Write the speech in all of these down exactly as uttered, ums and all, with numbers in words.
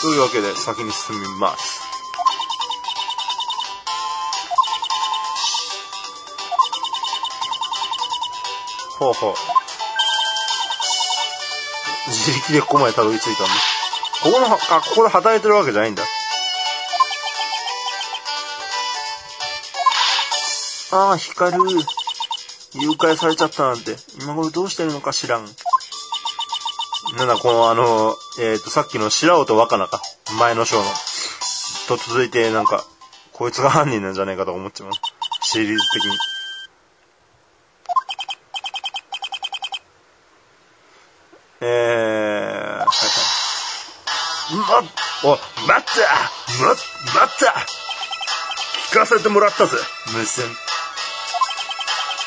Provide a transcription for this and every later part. というわけで先に進みます。ほうほう、自力でここまでたどり着いたんだ。ここのあここで働いてるわけじゃないんだ。ああ、光る誘拐されちゃったなんて今頃どうしてるのか知らん。なんだこのあのえっとさっきの白尾と若菜か、前の章のと続いて、なんかこいつが犯人なんじゃないかと思っちゃうシリーズ的に。えーはいはい、もっお待ったもっ待った聞かせてもらったぜ無線。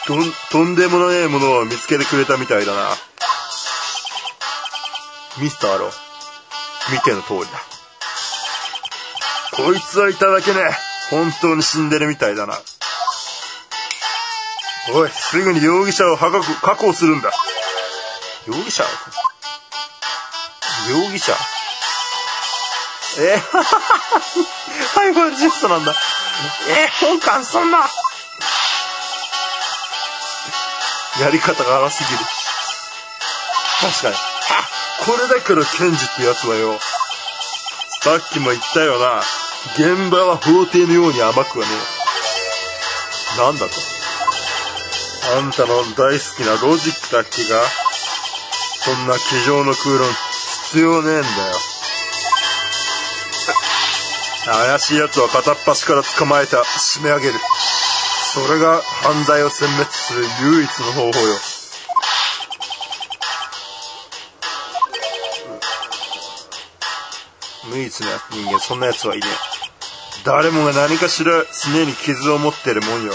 とんとんでもないものを見つけてくれたみたいだなミスターロー。見ての通りだ。こいつはいただけねえ。本当に死んでるみたいだな。おい、すぐに容疑者を確保するんだ。容疑者容疑者えははははい、これジェストなんだ。えー、本官そんなやり方が荒すぎる。確かに。これだから検事ってやつだよ。さっきも言ったよな、現場は法廷のように甘くはねえ。なんだと、あんたの大好きなロジックだっけが、そんな机上の空論必要ねえんだよ。怪しいやつは片っ端から捕まえた締め上げる、それが犯罪を殲滅する唯一の方法よ。唯一の人間、そんな奴はいねえ。誰もが何かしらすねに傷を持ってるもんよ。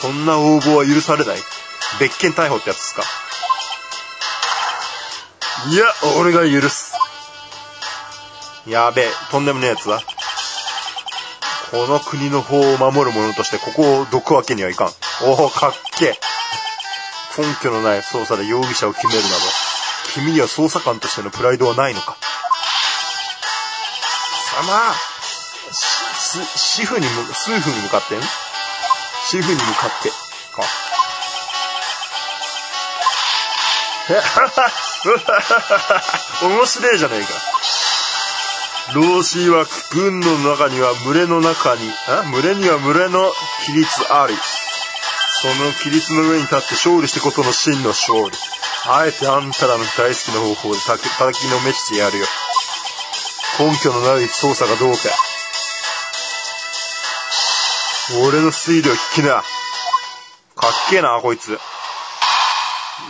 そんな横暴は許されない。別件逮捕ってやつっすか。いや、俺が許す。やべえ、とんでもねえ奴だ。この国の法を守る者としてここをどくわけにはいかん。おお、かっけえ。根拠のない捜査で容疑者を決めるなど、君には捜査官としてのプライドはないのか。まあ、し、し、主婦にむ、スーフに向かってん主婦に向かって、か。えはは面白いじゃねえか。老子曰く、軍の中には群れの中に、あ群れには群れの規律あり。その規律の上に立って勝利してこその真の勝利。あえてあんたらの大好きな方法でたき、たきのめしてやるよ。根拠のない捜査がどうか。俺の推理を聞きな。かっけえな、こいつ。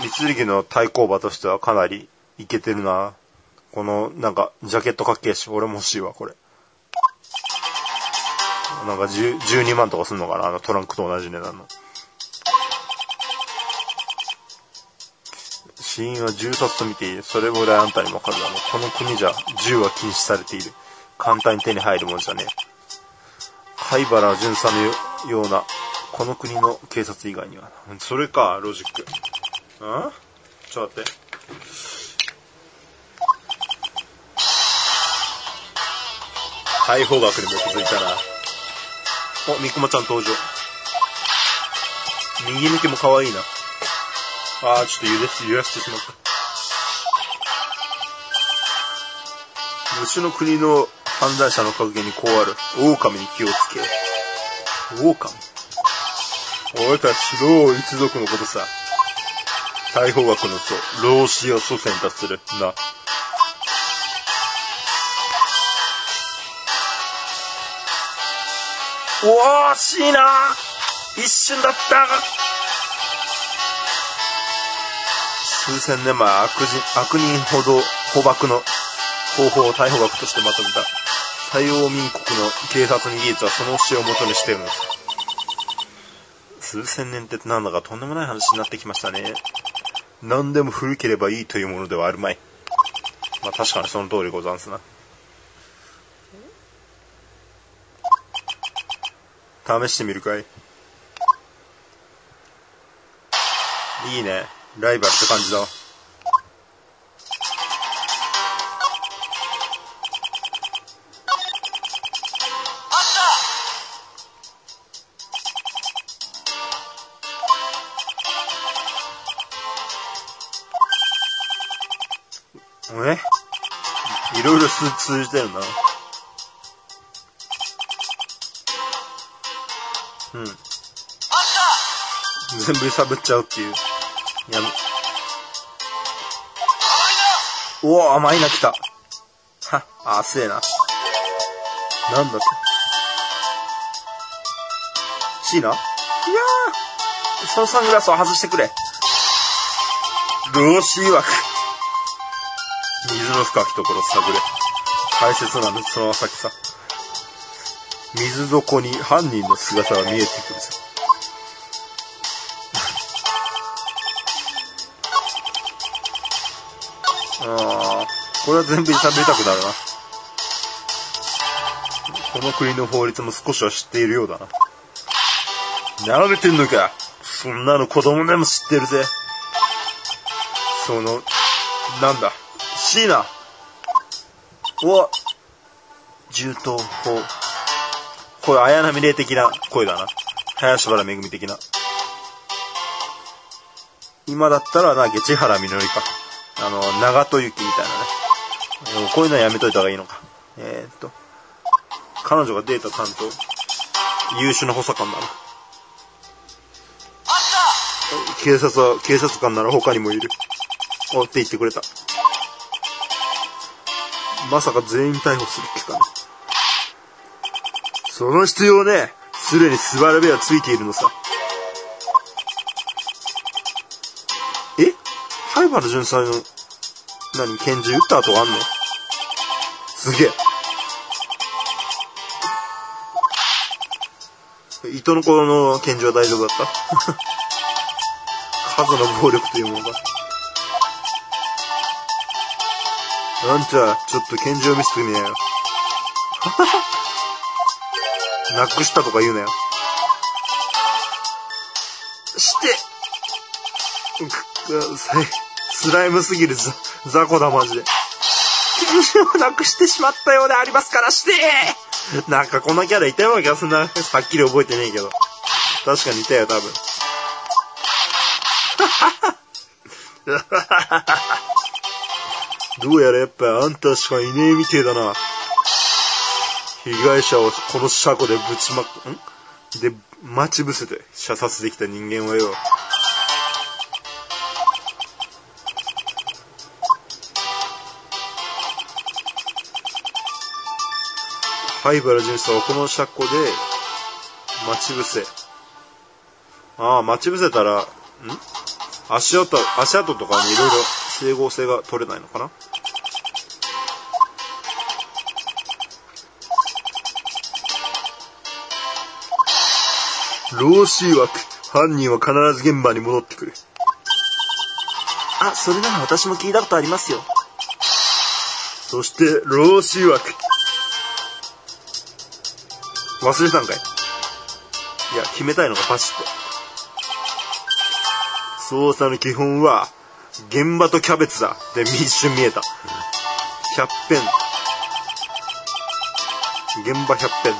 光力の対抗馬としてはかなりイケてるな。この、なんか、ジャケットかっけえし、俺も欲しいわ、これ。なんか、じゅうにまんとかすんのかな、あのトランクと同じ値段の。死因は銃殺と見ている。それぐらいあんたにもわかるだろう。この国じゃ銃は禁止されている。簡単に手に入るもんじゃねえ。灰原巡査のようなこの国の警察以外にはな。それか、ロジック。あちょっと待って。解放学にも続いたな。お、みくまちゃん登場。右向きも可愛いな。ああ、ちょっと揺らして、揺らしてしまった。虫の国の犯罪者の格言にこうある。狼に気をつけよ。狼？俺たち、老一族のことさ。大法学の祖、老子や祖先達する。な。おー、惜しいなー。一瞬だった。数千年前、悪人、悪人ほど捕獲の方法を逮捕学としてまとめた。西欧民国の警察に技術はその教えを元にしているんです。数千年ってなんだかとんでもない話になってきましたね。何でも古ければいいというものではあるまい。まあ確かにその通りござんすな。試してみるかい。いいね、ライバルって感じだ。いろいろ通じてるな。うん。全部揺さぶっちゃうっていう。やめ。おお、甘いな、来た。は、あせえな。なんだって。シーナ？いやー、そのサングラスを外してくれ。老子曰く。水の深きところ探れ。大切なのその先さ。水底に犯人の姿が見えてくるさ。ああ、これは全部揺さぶりたくなるな。この国の法律も少しは知っているようだな。なめてんのか。そんなの子供でも知ってるぜ。その、なんだ。シーナ。おっ。銃刀法。これ、綾波霊的な声だな。林原めぐみ的な。今だったら、なんか、千原みのりか。あの、長戸雪みたいなね。こういうのはやめといた方がいいのか。えー、っと。彼女がデータ担当。優秀な補佐官だな。警察は、警察官なら他にもいる。おって言ってくれた。まさか全員逮捕する気かね。その必要ね。すでにスバルベはついているのさ。え？灰原純才の、何、拳銃撃った跡があんの？すげえ。糸の子の拳銃は大丈夫だった数の暴力というものだ。あんちゃ、ちょっと拳銃を見せてみなよ。なくしたとか言うなよ。してスライムすぎるザ、ザコだマジで。拳銃をなくしてしまったようでありますからしてー。なんかこんなキャラいたような気がするな。はっきり覚えてねえけど。確かにいたよ、多分。どうやらやっぱあんたしかいねえみてえだな。被害者をこの車庫でぶちまく、んで、待ち伏せて射殺できた人間はよ。灰原純さんはこの車庫で待ち伏せ。ああ、待ち伏せたら、ん足跡、足跡とかにいろいろ整合性が取れないのかな。老子曰く、犯人は必ず現場に戻ってくる。あ、それなら私も聞いたことありますよ。そして、老子曰く。忘れたんかい。いや、決めたいのがパシッと。捜査の基本は、現場とキャベツだ。で、一瞬見えた。ひゃっぺん。現場ひゃっぺん。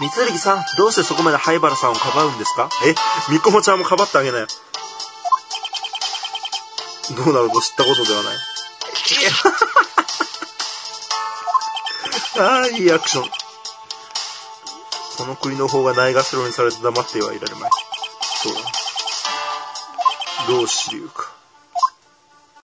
三つさん、どうしてそこまで灰原さんをかばうんですか？え、みこもちゃんもかばってあげなよ。どうなると知ったことではない。ああ、いいアクション。この国の方がないがしろにされて黙ってはいられまい。そうだ。老子流か。